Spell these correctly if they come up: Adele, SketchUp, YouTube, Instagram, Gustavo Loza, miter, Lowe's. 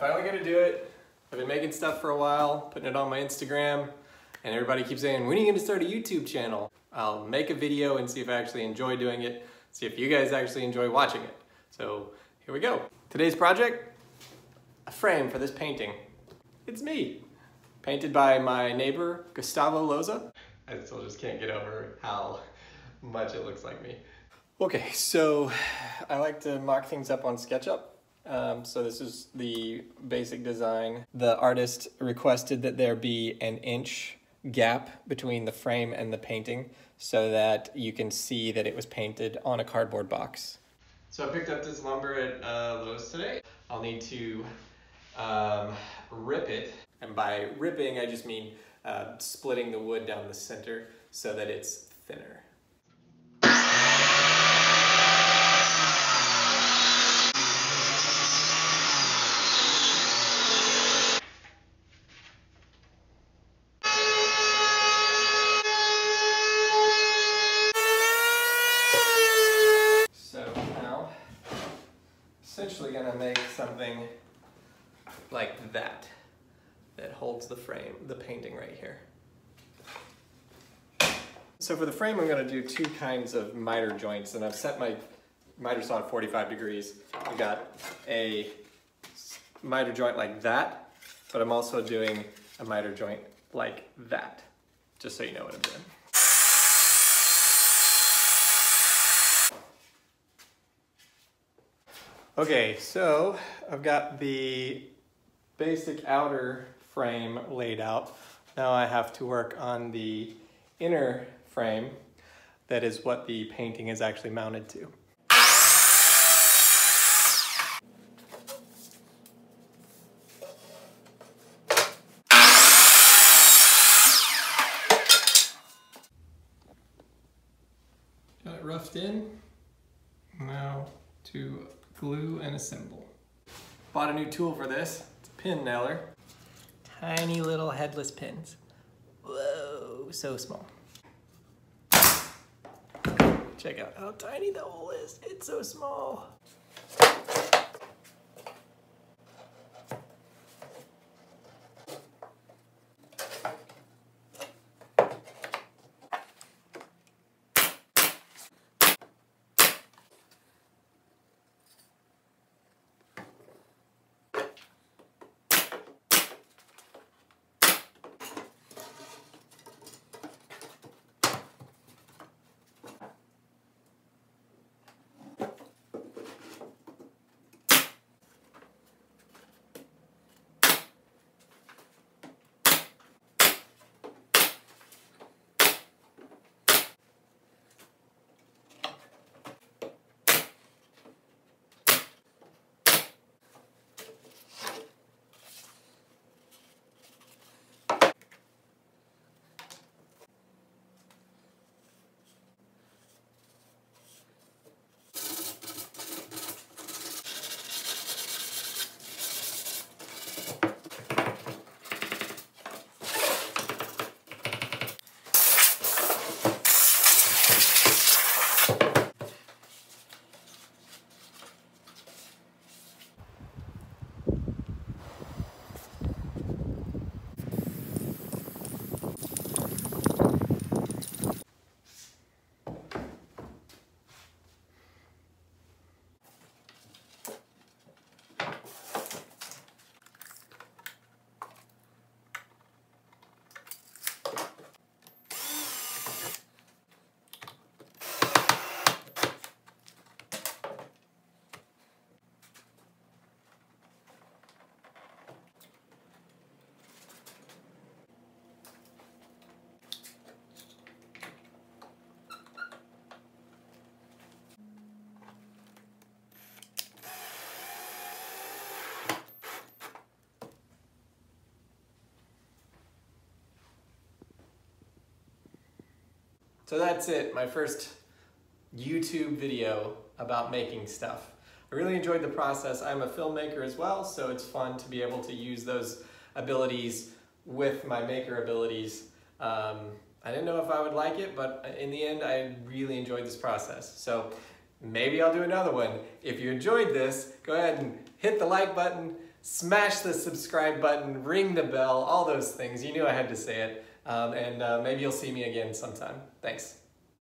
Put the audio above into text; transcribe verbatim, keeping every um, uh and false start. finally gonna do it. I've been making stuff for a while, putting it on my Instagram, and everybody keeps saying, when are you gonna start a YouTube channel? I'll make a video and see if I actually enjoy doing it, see if you guys actually enjoy watching it. So here we go. Today's project, a frame for this painting. It's me, painted by my neighbor, Gustavo Loza. I still just can't get over how much it looks like me. Okay, so I like to mock things up on SketchUp. Um, so this is the basic design. The artist requested that there be an inch gap between the frame and the painting so that you can see that it was painted on a cardboard box. So I picked up this lumber at uh, Lowe's today. I'll need to um, rip it. And by ripping, I just mean uh, splitting the wood down the center so that it's thinner. Essentially gonna make something like that, that holds the frame, the painting right here. So for the frame, I'm gonna do two kinds of miter joints, and I've set my miter saw at forty-five degrees. I've got a miter joint like that, but I'm also doing a miter joint like that, just so you know what I'm doing. Okay, so I've got the basic outer frame laid out. Now I have to work on the inner frame. That is what the painting is actually mounted to. Got it roughed in. Now to glue and assemble. Bought a new tool for this. It's a pin nailer. Tiny little headless pins. Whoa, so small. Check out how tiny the hole is. It's so small. So that's it, my first YouTube video about making stuff. I really enjoyed the process. I'm a filmmaker as well, so it's fun to be able to use those abilities with my maker abilities. Um, I didn't know if I would like it, but in the end, I really enjoyed this process. So maybe I'll do another one. If you enjoyed this, go ahead and hit the like button, Smash the subscribe button, ring the bell, all those things. You knew I had to say it. Um, and uh, maybe you'll see me again sometime. Thanks.